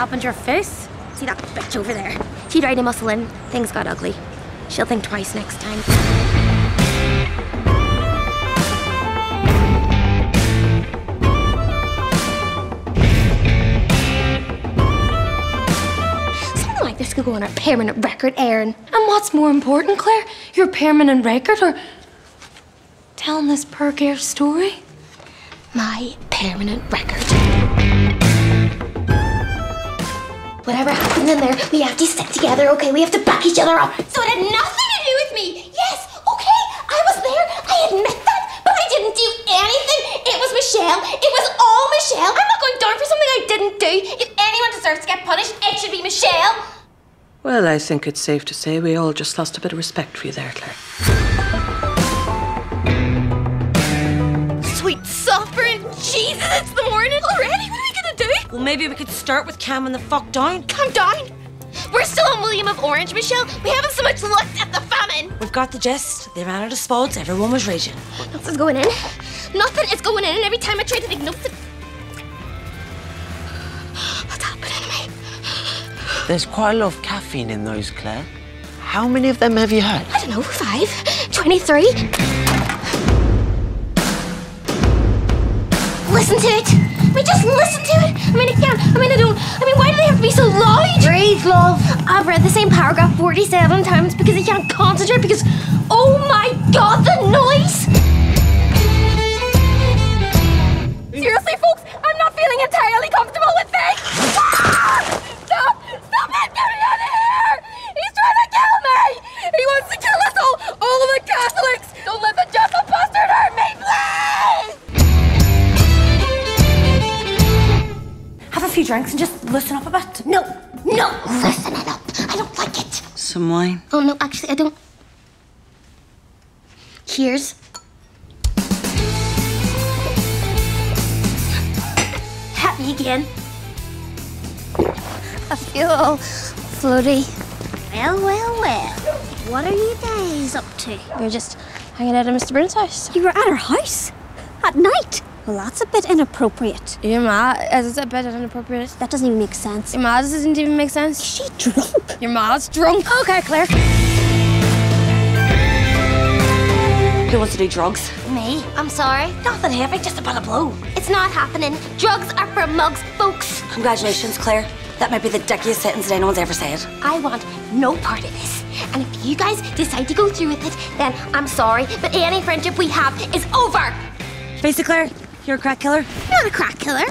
happened to her face? See that bitch over there? She tried to muscle in. Things got ugly. She'll think twice next time. Something like this could go on our permanent record, Erin. And what's more important, Claire? Your permanent record or telling this perk-air story? My permanent record. Whatever happened in there, we have to stick together, okay? We have to back each other up. So it had nothing to do with me. Yes, okay, I was there. I admit that, but I didn't do anything. It was Michelle. It was all Michelle. I'm not going down for something I didn't do. If anyone deserves to get punished, it should be Michelle. Well, I think it's safe to say we all just lost a bit of respect for you there, Claire. Sweet suffering. Jesus, it's the morning already. Well, maybe we could start with calming the fuck down. Calm down? We're still on William of Orange, Michelle. We haven't so much looked at the famine. We've got the gist. They ran out of spots. Everyone was raging. Nothing's going in. Nothing is going in. And every time I try to think nothing... What's happening to me? There's quite a lot of caffeine in those, Claire. How many of them have you had? I don't know. 5? 23? Listen to it. We just listen to it. I mean, I can't. I mean, I don't. I mean, why do they have to be so loud? Breathe, love. I've read the same paragraph 47 times because I can't concentrate because, oh my God, the noise! Seriously, folks, I'm not feeling entirely comfortable with this. Ah! Stop! Stop it! Get me out of here! He's trying to kill me! He wants to kill us all of the Catholics! Don't let the Jekyll bastard hurt me, please! A few drinks and just loosen up a bit. No, no, listen it up. I don't like it. Some wine? Oh, no, actually, I don't. Cheers. Happy again. I feel all floaty. Well, well, well. What are you guys up to? We were just hanging out at Mr. Byrne's house. You were at her house? At night? Well, that's a bit inappropriate. Your ma is a bit inappropriate. That doesn't even make sense. Your ma doesn't even make sense. Is she drunk? Your ma's drunk. Okay, Claire. Who wants to do drugs? Me. I'm sorry. Nothing heavy, just a bit of blow. It's not happening. Drugs are for mugs, folks. Congratulations, Claire. That might be the dickiest sentence that anyone's ever said. I want no part of this. And if you guys decide to go through with it, then I'm sorry, but any friendship we have is over. Basically, Claire, you're a crack killer? Not a crack killer.